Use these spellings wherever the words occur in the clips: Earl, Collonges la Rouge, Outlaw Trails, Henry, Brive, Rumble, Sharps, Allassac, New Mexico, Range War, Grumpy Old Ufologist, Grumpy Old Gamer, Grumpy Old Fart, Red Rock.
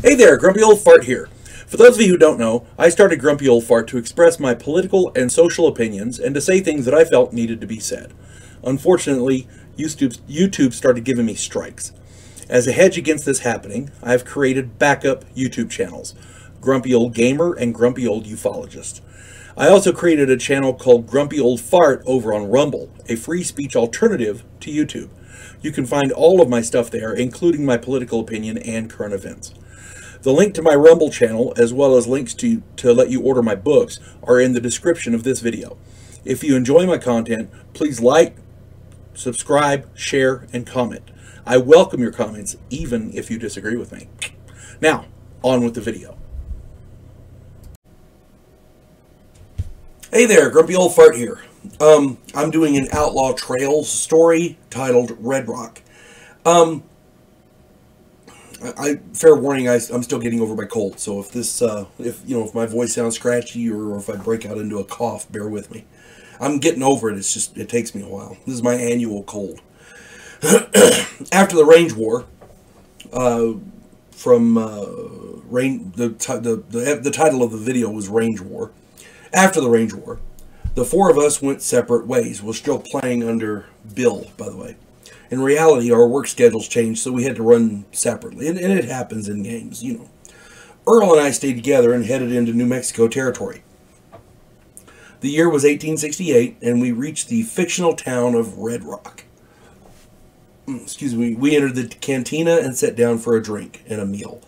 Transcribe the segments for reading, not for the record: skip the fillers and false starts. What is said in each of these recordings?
Hey there, Grumpy Old Fart here. For those of you who don't know, I started Grumpy Old Fart to express my political and social opinions and to say things that I felt needed to be said. Unfortunately, YouTube started giving me strikes. As a hedge against this happening, I've created backup YouTube channels, Grumpy Old Gamer and Grumpy Old Ufologist. I also created a channel called Grumpy Old Fart over on Rumble, a free speech alternative to YouTube. You can find all of my stuff there, including my political opinion and current events. The link to my Rumble channel, as well as links to let you order my books, are in the description of this video. If you enjoy my content, please like, subscribe, share, and comment. I welcome your comments, even if you disagree with me. Now, on with the video. Hey there, Grumpy Old Fart here. I'm doing an Outlaw Trails story titled Red Rock. Fair warning, I'm still getting over my cold, so if this, if my voice sounds scratchy or if I break out into a cough, bear with me. I'm getting over it, it's just, it takes me a while. This is my annual cold. After the Range War, the title of the video was Range War. After the Range War, the four of us went separate ways. We're still playing under Bill, by the way. In reality, our work schedules changed, so we had to run separately, and it happens in games, you know. Earl and I stayed together and headed into New Mexico territory. The year was 1868, and we reached the fictional town of Red Rock. Excuse me. We entered the cantina and sat down for a drink and a meal.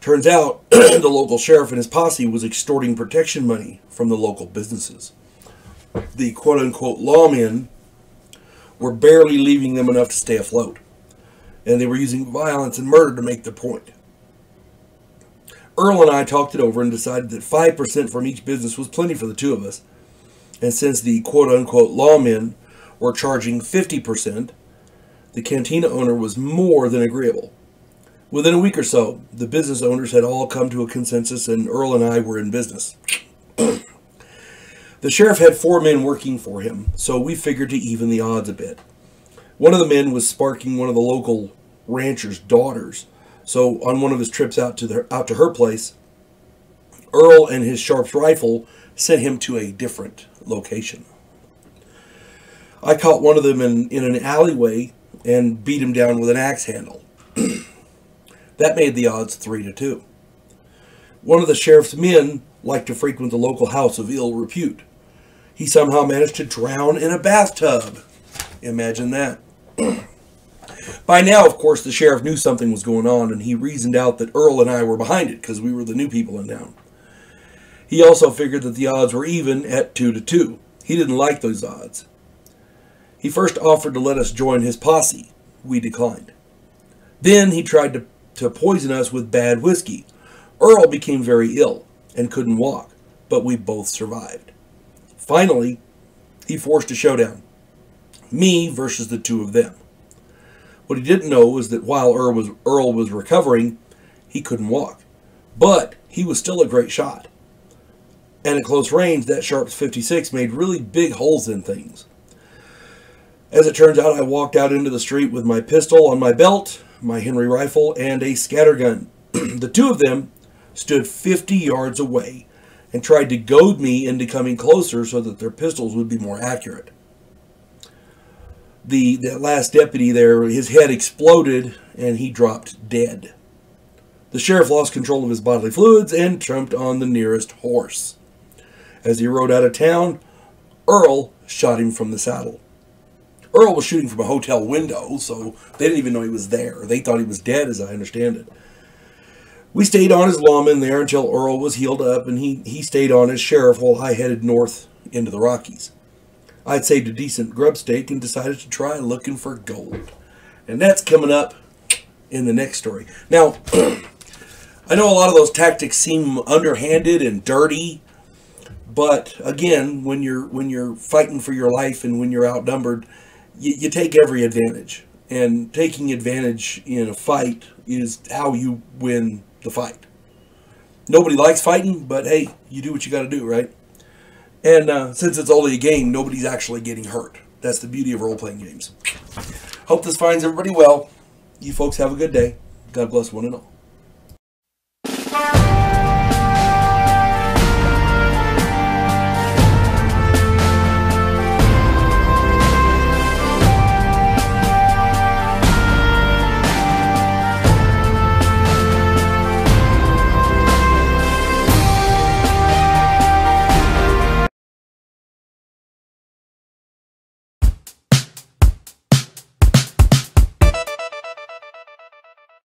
Turns out, the local sheriff and his posse was extorting protection money from the local businesses. The quote-unquote lawmen were barely leaving them enough to stay afloat, and they were using violence and murder to make the point. Earl and I talked it over and decided that 5% from each business was plenty for the two of us, and since the quote-unquote lawmen were charging 50%, the cantina owner was more than agreeable. Within a week or so, the business owners had all come to a consensus, and Earl and I were in business. The sheriff had four men working for him, so we figured to even the odds a bit. One of the men was sparking one of the local ranchers' daughters, so on one of his trips out to her place, Earl and his Sharps rifle sent him to a different location. I caught one of them in an alleyway and beat him down with an axe handle. That made the odds 3-2. One of the sheriff's men liked to frequent the local house of ill repute. He somehow managed to drown in a bathtub. Imagine that. By now, of course, the sheriff knew something was going on, and he reasoned out that Earl and I were behind it because we were the new people in town. He also figured that the odds were even at 2-2. He didn't like those odds. He first offered to let us join his posse. We declined. Then he tried to poison us with bad whiskey. Earl became very ill and couldn't walk, but we both survived. Finally, he forced a showdown. Me versus the two of them. What he didn't know was that while Earl was recovering, he couldn't walk. But he was still a great shot. And at close range, that Sharps 56 made really big holes in things. As it turns out, I walked out into the street with my pistol on my belt, my Henry rifle, and a scattergun. The two of them stood 50 yards away and tried to goad me into coming closer so that their pistols would be more accurate. That last deputy there, his head exploded and he dropped dead. The sheriff lost control of his bodily fluids and jumped on the nearest horse. As he rode out of town, Earl shot him from the saddle. Earl was shooting from a hotel window, so they didn't even know he was there. They thought he was dead, as I understand it. We stayed on his lawman there until Earl was healed up, and he stayed on as sheriff while I headed north into the Rockies. I'd saved a decent grub stake and decided to try looking for gold. And that's coming up in the next story. Now, I know a lot of those tactics seem underhanded and dirty, but again, when you're fighting for your life and when you're outnumbered, you take every advantage. And taking advantage in a fight is how you win the fight. Nobody likes fighting, but hey, you do what you got to do, right? And since it's only a game, nobody's actually getting hurt. That's the beauty of role-playing games. Hope this finds everybody well. You folks have a good day. God bless one and all.